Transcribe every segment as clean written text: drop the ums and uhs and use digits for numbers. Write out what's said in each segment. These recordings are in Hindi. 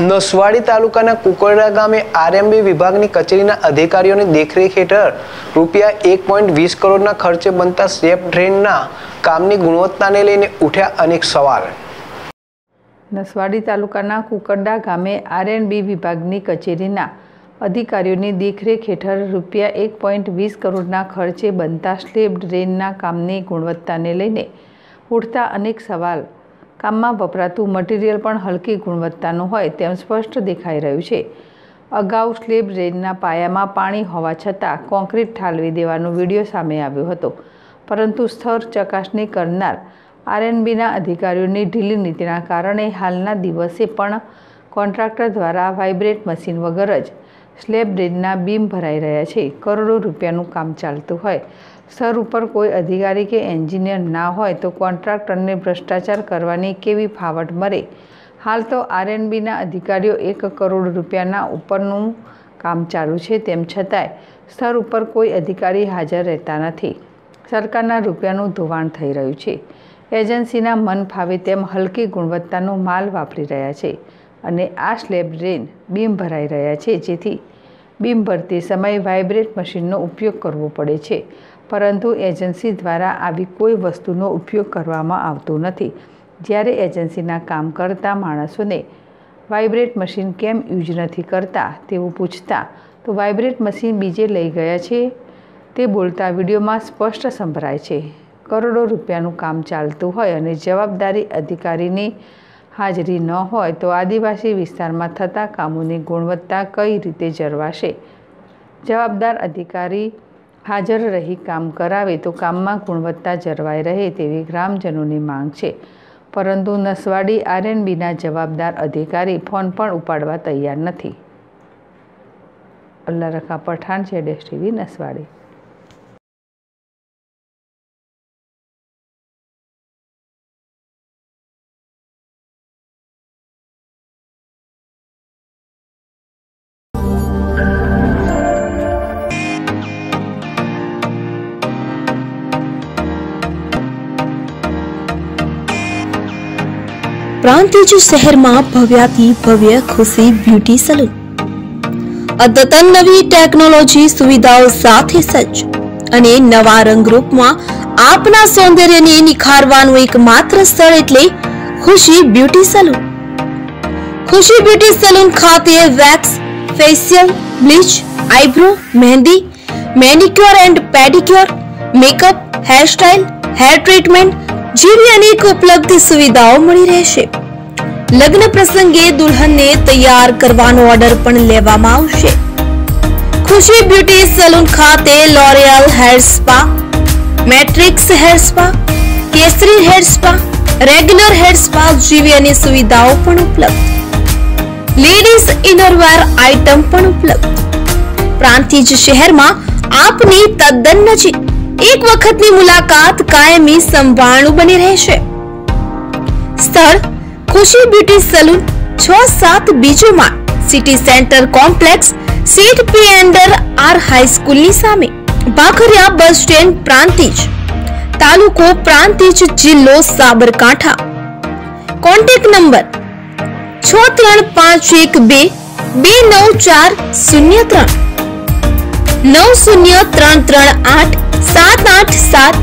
नसवाड़ी तालुकाना कुकरदा गामे आर एंड बी विभागनी कचेरीना अधिकारीओनी देखरेख हेठळ रूपिया 1.20 करोड़ना खर्चे बनता सेफ ड्रेनना कामनी गुणवत्ताने लईने उठ्या अनेक सवाल। नसवाड़ी तालुकाना कुकरदा गामे आर एंड बी विभागनी कचेरीना अधिकारीओनी देखरेख हेठळ रूपिया 1.20 करोड़ना खर्चे बनता स्लेब ड्रेनना कामनी गुणवत्ताने लईने उठता अनेक सवाल। काम में वपरातू मटीरियल पण हलकी गुणवत्तानुं होय तेम स्पष्ट दिखाई रह्युं छे। अगाउ स्लेब ड्रेनना पाया में पाणी होवा छतां कोंक्रीट ठालवी देवानो विडियो सामे आव्यो हतो, परंतु स्थळ चकासणी करनार आर एंड बीना अधिकारीओनी ढीली नीतिना कारणे हालना दिवसे पण कॉन्ट्राक्टर द्वारा वाइब्रेट मशीन वगर ज स्लेब ड्रेनना बीम भराई रह्या छे। करोड़ों रूपियानुं काम चालतुं होय स्तर पर कोई अधिकारी के एंजीनियर ना होय तो कॉन्ट्राक्टर ने भ्रष्टाचार करवानी केवी फावट मरे। हाल तो आर एंड बीना अधिकारी 1 करोड़ रूपियाना उपरनुं काम चालू है, तेम छतांय स्तर पर कोई अधिकारी हाजर रहता नहीं। सरकारना रूपियानुं धोवाण थई रह्युं छे। एजेंसीना मन फावे तेम हलकी गुणवत्तानो माल वापरी रह्या छे अने आ स्लेब ड्रेन बीम भराई रह्या छे, जेथी बीम भरते समय वाइब्रेट मशीननो उपयोग करवो पड़े छे, परंतु एजेंसी द्वारा आवी कोई वस्तुनो उपयोग करवामां आवतो नथी। ज्यारे एजेंसीना काम करता माणसोने वाइब्रेट मशीन केम यूज नहीं करता तेवुं पूछता तो वाइब्रेट मशीन बीजे लई गया छे ते बोलता विडियो में स्पष्ट संभराय छे। करोड़ों रूपियानुं काम चालतुं होय अने जवाबदारी अधिकारीनी हाजरी न होय तो आदिवासी विस्तारमां थता कामोनी गुणवत्ता कई रीते जळवाशे। जवाबदार अधिकारी हाजर रही काम करावे तो काम में गुणवत्ता जरवाई रहे तेवी ग्रामजनों की मांग है, परंतु नसवाड़ी आर एंड बीना जवाबदार अधिकारी फोन पर उपाड़वा तैयार नहीं। अल्लाह रखा पठाण, ZSTV नसवाड़ी। प्रांतिज शहर में भव्याती भव्य खुशी ब्यूटी सलून अद्यतन नवी टेक्नोलॉजी सुविधाओं साथे सज्ज अने नवा रंगरूप में आपना सौंदर्य ने निखारवानुं एकमात्र स्थळ एटले Khushi beauty salon. Khushi beauty salon खाते wax, facial, bleach, eyebrow, mehndi, manicure and pedicure, makeup, hair style, hair treatment જેવી અનેક ઉપલબ્ધ સુવિધાઓ મળી રહેશે। લગ્ન પ્રસંગે દુલ્હનને તૈયાર કરવાનો ઓર્ડર પણ લેવામાં આવશે। ખુશી બ્યુટી સલૂન ખાતે L'Oreal hair spa, Matrix hair spa, Kesari hair spa, regular hair spa જેવી અનેક સુવિધાઓ પણ ઉપલબ્ધ, લેડીઝ ઇનરવેર આઇટમ પણ ઉપલબ્ધ। પ્રાંતિજ શહેરમાં આપની તદ્દન નજીક एक वक्त की मुलाकात कायमी संभाणु बनी रहेशे। स्थल खुशी ब्यूटी सलून 6-7 बीजो माळ, सिटी सेंटर कॉम्प्लेक्स, सीट पी अंडर आर हाई स्कूल नी सामे, बाखरिया बस स्टेशन, प्रांतिज, तालुको प्रांतिज, जिल्लो साबरकांठा। Contact number 635129403 90338 78753।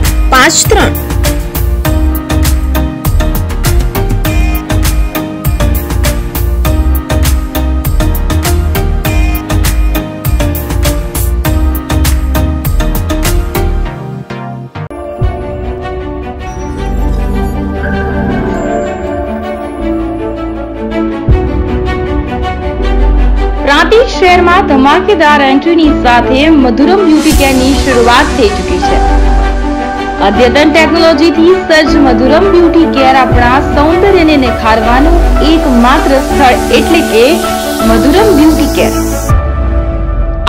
प्रांतिज शहर में धमाकेदार एंट्री नी साथे मधुरम ब्यूटी केयर नी शुरुआत थई चुकी है। अद्यतन टेक्नोलॉजी थी सज्ज मधुरम ब्यूटी केयर अपना सौंदर्य ने निखारवानो एकमात्र स्थळ एटले के Madhuram beauty care.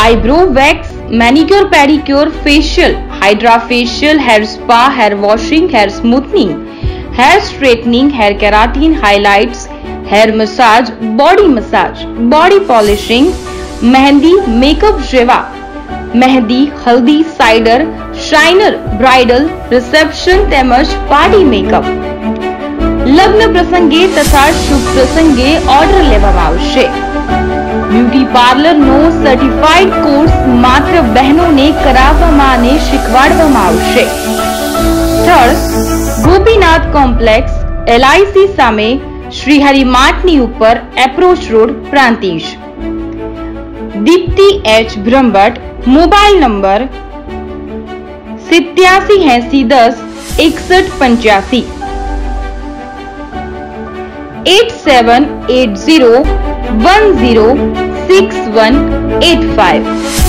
Eyebrow, wax, manicure, pedicure, facial, hydra facial, hair spa, hair washing, hair smoothening, hair straightening, hair keratin, highlights, hair massage, body polishing, mehndi, makeup जेवा mehndi, haldi, cider, shiner, bridal, reception तेमज पार्टी मेकअप, लग्न प्रसंगे तथा शुभ प्रसंगे ऑर्डर लेवामां आवशे। મળશે। બ્યુટી પાર્લરનો સર્ટિફાઈડ કોર્સ માત્ર બહેનોને કરાવવામાં અને શીખવાડવામાં આવશે। સ્થળ ગોપીનાથ કોમ્પ્લેક્સ LIC સામે શ્રીહરિ માર્ટની ઉપર approach road Prantij. Deepti H Brahmbhatt mobile number 8780106185 8780106185।